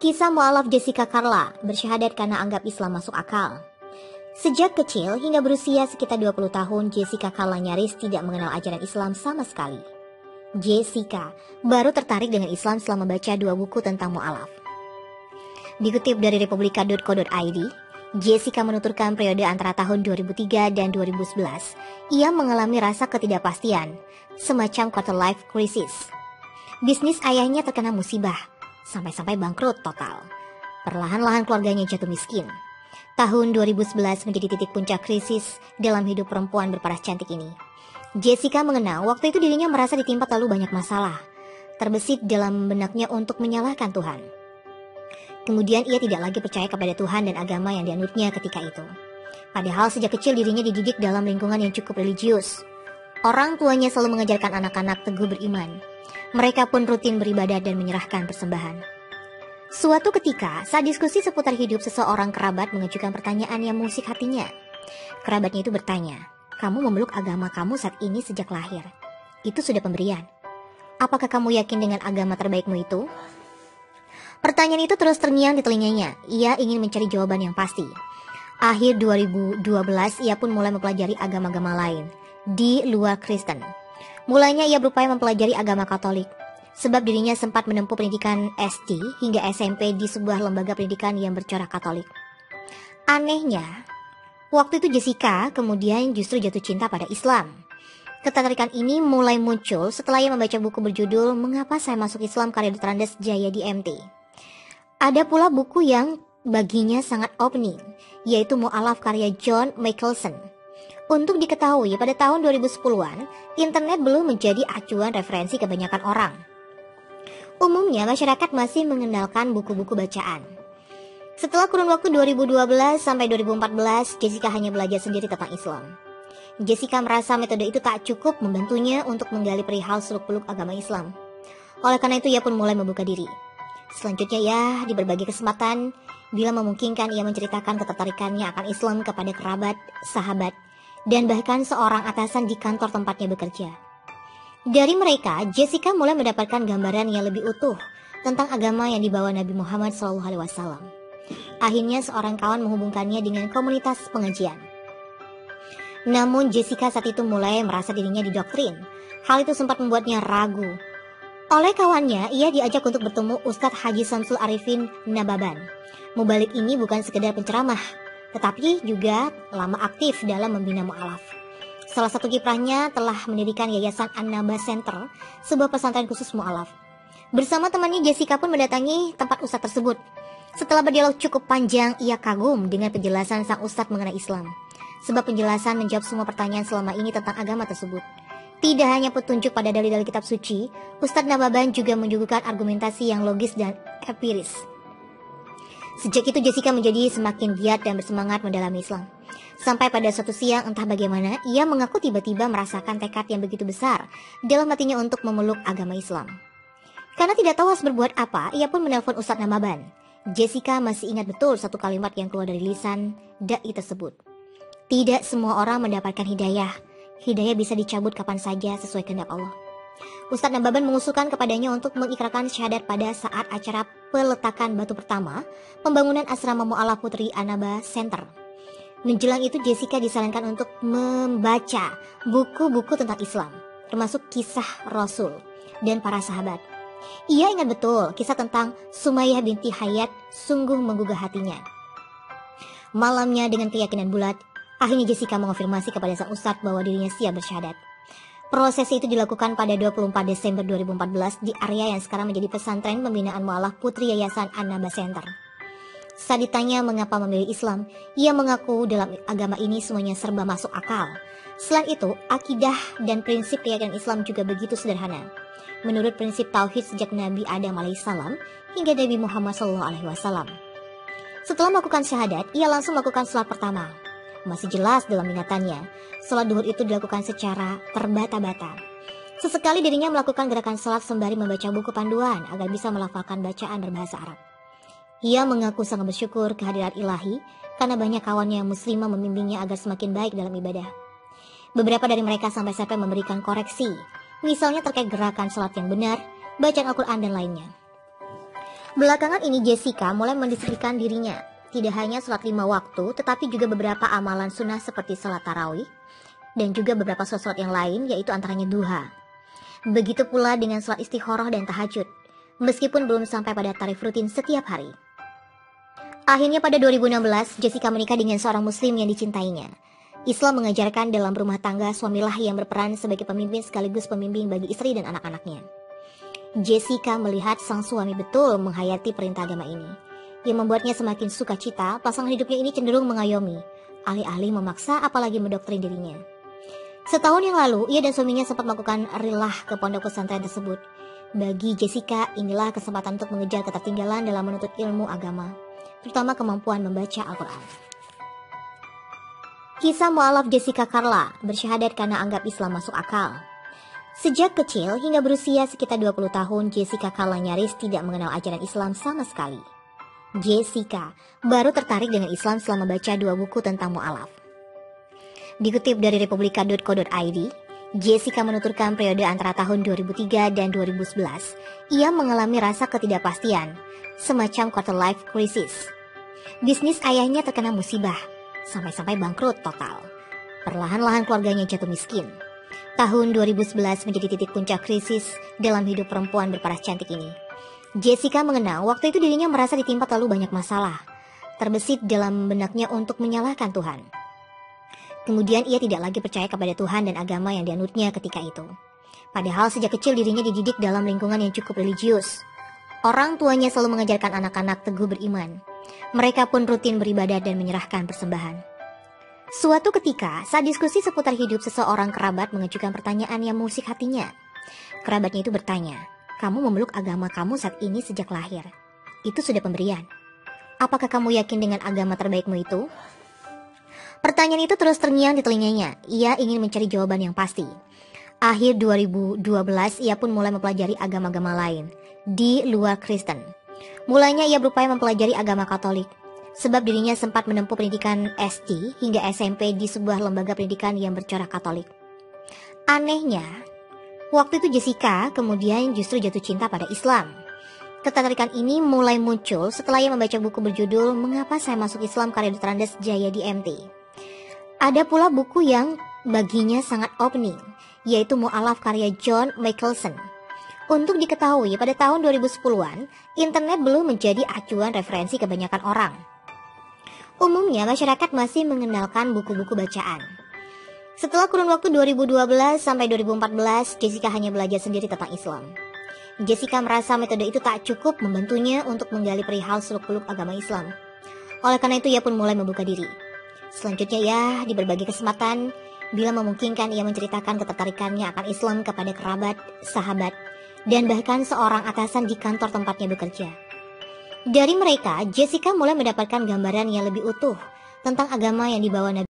Kisah mu'alaf Jessica Karla bersyahadat karena anggap Islam masuk akal. Sejak kecil hingga berusia sekitar 20 tahun, Jessica Karla nyaris tidak mengenal ajaran Islam sama sekali. Jessica baru tertarik dengan Islam setelah membaca 2 buku tentang mu'alaf. Dikutip dari republika.co.id, Jessica menuturkan periode antara tahun 2003 dan 2011, ia mengalami rasa ketidakpastian, semacam quarter life crisis. Bisnis ayahnya terkena musibah, sampai-sampai bangkrut total. Perlahan-lahan keluarganya jatuh miskin. Tahun 2011 menjadi titik puncak krisis dalam hidup perempuan berparas cantik ini. Jessica mengenal waktu itu dirinya merasa ditimpa terlalu banyak masalah. Terbesit dalam benaknya untuk menyalahkan Tuhan. Kemudian ia tidak lagi percaya kepada Tuhan dan agama yang dianutnya ketika itu. Padahal sejak kecil dirinya dididik dalam lingkungan yang cukup religius. Orang tuanya selalu mengajarkan anak-anak teguh beriman. Mereka pun rutin beribadah dan menyerahkan persembahan. Suatu ketika, saat diskusi seputar hidup, seseorang kerabat mengajukan pertanyaan yang mengusik hatinya. Kerabatnya itu bertanya, "Kamu memeluk agama kamu saat ini sejak lahir. Itu sudah pemberian. Apakah kamu yakin dengan agama terbaikmu itu?" Pertanyaan itu terus terngiang di telinganya. Ia ingin mencari jawaban yang pasti. Akhir 2012, ia pun mulai mempelajari agama-agama lain di luar Kristen. Mulanya ia berupaya mempelajari agama Katolik, sebab dirinya sempat menempuh pendidikan SD hingga SMP di sebuah lembaga pendidikan yang bercorak Katolik. Anehnya, waktu itu Jessica kemudian justru jatuh cinta pada Islam. Ketertarikan ini mulai muncul setelah ia membaca buku berjudul Mengapa Saya Masuk Islam karya Dr. Andes Jaya di MT. Ada pula buku yang baginya sangat opening, yaitu Mu'alaf karya John Michelson. Untuk diketahui, pada tahun 2010-an, internet belum menjadi acuan referensi kebanyakan orang. Umumnya, masyarakat masih mengandalkan buku-buku bacaan. Setelah kurun waktu 2012 sampai 2014, Jessica hanya belajar sendiri tentang Islam. Jessica merasa metode itu tak cukup membantunya untuk menggali perihal seluk-beluk agama Islam. Oleh karena itu, ia pun mulai membuka diri. Selanjutnya, ya, di berbagai kesempatan, bila memungkinkan, ia menceritakan ketertarikannya akan Islam kepada kerabat, sahabat, dan bahkan seorang atasan di kantor tempatnya bekerja. Dari mereka, Jessica mulai mendapatkan gambaran yang lebih utuh tentang agama yang dibawa Nabi Muhammad SAW. Akhirnya seorang kawan menghubungkannya dengan komunitas pengajian. Namun Jessica saat itu mulai merasa dirinya didoktrin. Hal itu sempat membuatnya ragu. Oleh kawannya, ia diajak untuk bertemu Ustadz Haji Samsul Arifin Nababan. Mubalik ini bukan sekedar penceramah, tetapi juga lama aktif dalam membina mu'alaf. Salah satu kiprahnya telah mendirikan yayasan An-Naba Center, sebuah pesantren khusus mu'alaf. Bersama temannya, Jessica pun mendatangi tempat ustadz tersebut. Setelah berdialog cukup panjang, ia kagum dengan penjelasan sang ustadz mengenai Islam, sebab penjelasan menjawab semua pertanyaan selama ini tentang agama tersebut. Tidak hanya petunjuk pada dalil-dalil kitab suci, Ustadz Nababan juga menyuguhkan argumentasi yang logis dan empiris. Sejak itu Jessica menjadi semakin giat dan bersemangat mendalami Islam. Sampai pada suatu siang, entah bagaimana, ia mengaku tiba-tiba merasakan tekad yang begitu besar dalam hatinya untuk memeluk agama Islam. Karena tidak tahu harus berbuat apa, ia pun menelpon Ustadz Nababan. Jessica masih ingat betul satu kalimat yang keluar dari lisan dai tersebut. Tidak semua orang mendapatkan hidayah. Hidayah bisa dicabut kapan saja sesuai kehendak Allah. Ustadz Nababan mengusulkan kepadanya untuk mengikrarkan syahadat pada saat acara peletakan batu pertama pembangunan asrama mu'alaf putri An-Naba Center. Menjelang itu Jessica disarankan untuk membaca buku-buku tentang Islam, termasuk kisah Rasul dan para sahabat. Ia ingat betul kisah tentang Sumayyah binti Hayat sungguh menggugah hatinya. Malamnya dengan keyakinan bulat, akhirnya Jessica mengonfirmasi kepada sang ustadz bahwa dirinya siap bersyahadat. Proses itu dilakukan pada 24 Desember 2014 di area yang sekarang menjadi pesantren pembinaan mu'alaf putri Yayasan An-Naba Center. Saat ditanya mengapa memilih Islam, ia mengaku dalam agama ini semuanya serba masuk akal. Selain itu, akidah dan prinsip keyakinan Islam juga begitu sederhana. Menurut prinsip tauhid sejak Nabi Adam alaihissalam hingga Nabi Muhammad SAW. Setelah melakukan syahadat, ia langsung melakukan sholat pertama. Masih jelas dalam ingatannya, sholat duhur itu dilakukan secara terbata-bata. Sesekali dirinya melakukan gerakan sholat sembari membaca buku panduan agar bisa melafalkan bacaan berbahasa Arab. Ia mengaku sangat bersyukur kehadiran ilahi karena banyak kawannya yang muslimah membimbingnya agar semakin baik dalam ibadah. Beberapa dari mereka sampai-sampai memberikan koreksi, misalnya terkait gerakan sholat yang benar, bacaan Al-Quran dan lainnya. Belakangan ini Jessica mulai mendisiplinkan dirinya. Tidak hanya sholat 5 waktu, tetapi juga beberapa amalan sunnah seperti sholat tarawih, dan juga beberapa sholat yang lain, yaitu antaranya duha. Begitu pula dengan sholat istikharah dan tahajud, meskipun belum sampai pada tarif rutin setiap hari. Akhirnya pada 2016, Jessica menikah dengan seorang muslim yang dicintainya. Islam mengajarkan dalam rumah tangga, suamilah yang berperan sebagai pemimpin sekaligus pembimbing bagi istri dan anak-anaknya. Jessica melihat sang suami betul menghayati perintah agama ini, yang membuatnya semakin sukacita. Pasangan hidupnya ini cenderung mengayomi, alih-alih memaksa apalagi mendoktrin dirinya. Setahun yang lalu, ia dan suaminya sempat melakukan rilah ke pondok pesantren tersebut. Bagi Jessica, inilah kesempatan untuk mengejar ketertinggalan dalam menuntut ilmu agama, terutama kemampuan membaca Al-Quran. Kisah mu'alaf Jessica Karla bersyahadat karena anggap Islam masuk akal. Sejak kecil hingga berusia sekitar 20 tahun, Jessica Karla nyaris tidak mengenal ajaran Islam sama sekali. Jessica baru tertarik dengan Islam setelah membaca 2 buku tentang mu'alaf. Dikutip dari republika.co.id, Jessica menuturkan periode antara tahun 2003 dan 2011, ia mengalami rasa ketidakpastian, semacam quarter life crisis. Bisnis ayahnya terkena musibah, sampai-sampai bangkrut total. Perlahan-lahan keluarganya jatuh miskin. Tahun 2011 menjadi titik puncak krisis dalam hidup perempuan berparas cantik ini. Jessica mengenal waktu itu dirinya merasa ditimpa terlalu banyak masalah, terbesit dalam benaknya untuk menyalahkan Tuhan. Kemudian ia tidak lagi percaya kepada Tuhan dan agama yang dianutnya ketika itu. Padahal sejak kecil dirinya dididik dalam lingkungan yang cukup religius. Orang tuanya selalu mengajarkan anak-anak teguh beriman. Mereka pun rutin beribadah dan menyerahkan persembahan. Suatu ketika, saat diskusi seputar hidup seseorang kerabat mengajukan pertanyaan yang mengusik hatinya. Kerabatnya itu bertanya, "Kamu memeluk agama kamu saat ini sejak lahir. Itu sudah pemberian. Apakah kamu yakin dengan agama terbaikmu itu?" Pertanyaan itu terus terngiang di telinganya. Ia ingin mencari jawaban yang pasti. Akhir 2012, ia pun mulai mempelajari agama-agama lain di luar Kristen. Mulanya ia berupaya mempelajari agama Katolik, sebab dirinya sempat menempuh pendidikan SD hingga SMP di sebuah lembaga pendidikan yang bercorak Katolik. Anehnya, waktu itu Jessica kemudian justru jatuh cinta pada Islam. Ketertarikan ini mulai muncul setelah ia membaca buku berjudul Mengapa Saya Masuk Islam karya Dr. Andes Jaya di MT. Ada pula buku yang baginya sangat opening, yaitu Mu'alaf karya John Michelson. Untuk diketahui, pada tahun 2010-an, internet belum menjadi acuan referensi kebanyakan orang. Umumnya masyarakat masih mengenalkan buku-buku bacaan. Setelah kurun waktu 2012 sampai 2014, Jessica hanya belajar sendiri tentang Islam. Jessica merasa metode itu tak cukup membantunya untuk menggali perihal seluk-beluk agama Islam. Oleh karena itu, ia pun mulai membuka diri. Selanjutnya, ia di berbagai kesempatan, bila memungkinkan, ia menceritakan ketertarikannya akan Islam kepada kerabat, sahabat, dan bahkan seorang atasan di kantor tempatnya bekerja. Dari mereka, Jessica mulai mendapatkan gambaran yang lebih utuh tentang agama yang dibawa Nabi.